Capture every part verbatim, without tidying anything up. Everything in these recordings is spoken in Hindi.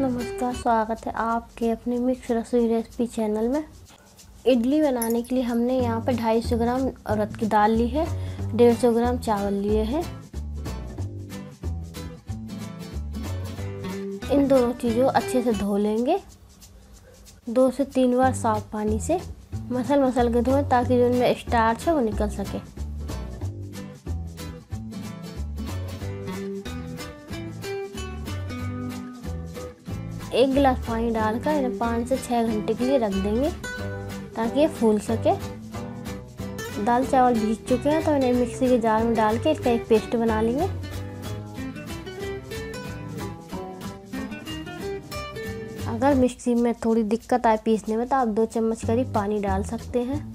नमस्कार, स्वागत है आपके अपने मिक्स रसोई रेसिपी चैनल में। इडली बनाने के लिए हमने यहाँ पर दो सौ पचास ग्राम उड़द की दाल ली है, एक सौ पचास ग्राम चावल लिए हैं। इन दोनों चीज़ों को अच्छे से धो लेंगे, दो से तीन बार साफ पानी से मसल मसल के धोएं ताकि जो इनमें स्टार्च है वो निकल सके। एक गिलास पानी डालकर इन्हें पाँच से छः घंटे के लिए रख देंगे ताकि ये फूल सके। दाल चावल भीग चुके हैं तो इन्हें मिक्सी के जार में डाल के इसका एक पेस्ट बना लेंगे। अगर मिक्सी में थोड़ी दिक्कत आए पीसने में तो आप दो चम्मच करीब पानी डाल सकते हैं।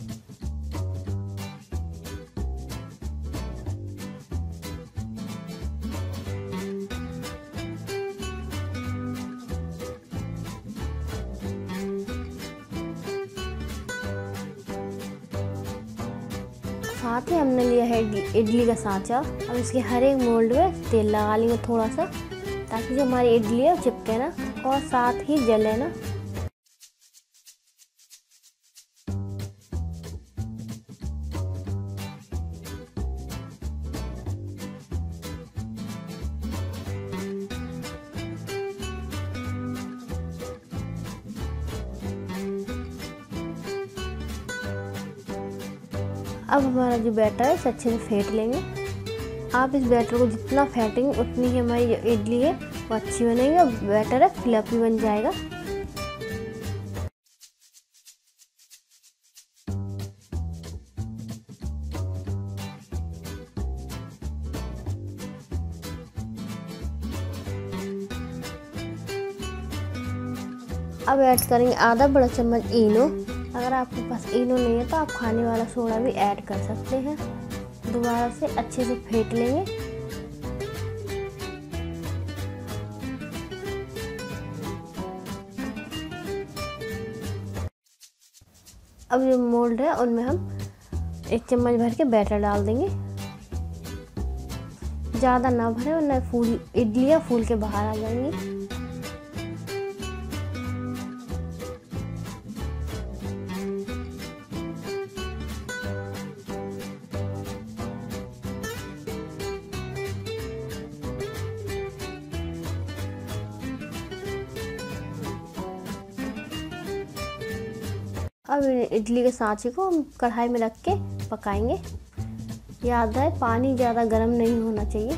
साथ ही हमने लिया है इडली का सांचा। अब इसके हर एक मोल्ड में तेल लगा लेंगे थोड़ा सा ताकि जो हमारी इडली है वो चिपके ना और साथ ही जले ना। अब हमारा जो बैटर है इसे अच्छे से फेंट लेंगे। आप इस बैटर को जितना फेंटेंगे उतनी ही हमारी जो इडली है वो अच्छी बनेगी और बैटर है फ्लफी बन जाएगा। अब ऐड करेंगे आधा बड़ा चम्मच इनो। अगर आपके पास इनो नहीं है तो आप खाने वाला सोडा भी ऐड कर सकते हैं। दोबारा से अच्छे से फेंट लेंगे। अब जो मोल्ड है उनमें हम एक चम्मच भर के बैटर डाल देंगे। ज़्यादा ना भरें वरना फूल इडलियाँ फूल के बाहर आ जाएंगी। अब इडली के सांचे को हम कढ़ाई में रख के पकाएंगे। याद है, पानी ज़्यादा गर्म नहीं होना चाहिए।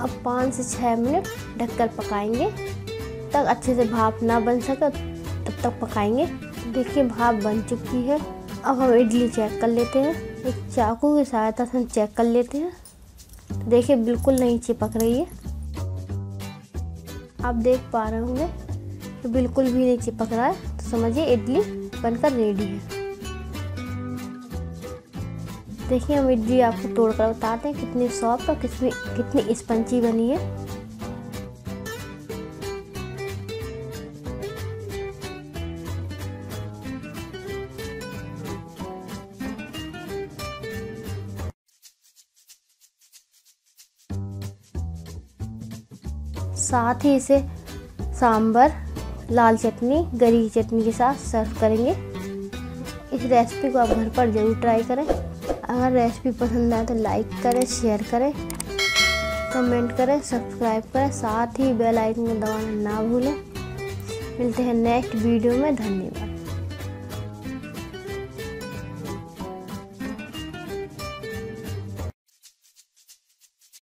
अब पाँच से छः मिनट ढककर पकाएंगे। तब तक अच्छे से भाप ना बन सके तब तक पकाएंगे। देखिए भाप बन चुकी है। अब हम इडली चेक कर लेते हैं। एक चाकू की सहायता से हम चेक कर लेते हैं। देखिए बिल्कुल नहीं चिपक रही है। आप देख पा रहे होंगे तो बिल्कुल भी नहीं चिपक रहा है, तो समझिए इडली बनकर रेडी है। देखिए हम इडली आपको तोड़कर बताते हैं कितनी सॉफ्ट और कितनी कितनी स्पंजी बनी है। साथ ही इसे सांभर, लाल चटनी, करी की चटनी के साथ सर्व करेंगे। इस रेसिपी को आप घर पर ज़रूर ट्राई करें। अगर रेसिपी पसंद आए तो लाइक करें, शेयर करें, कमेंट करें, सब्सक्राइब करें, साथ ही बेल आइकन को दबाना ना भूलें। मिलते हैं नेक्स्ट वीडियो में। धन्यवाद।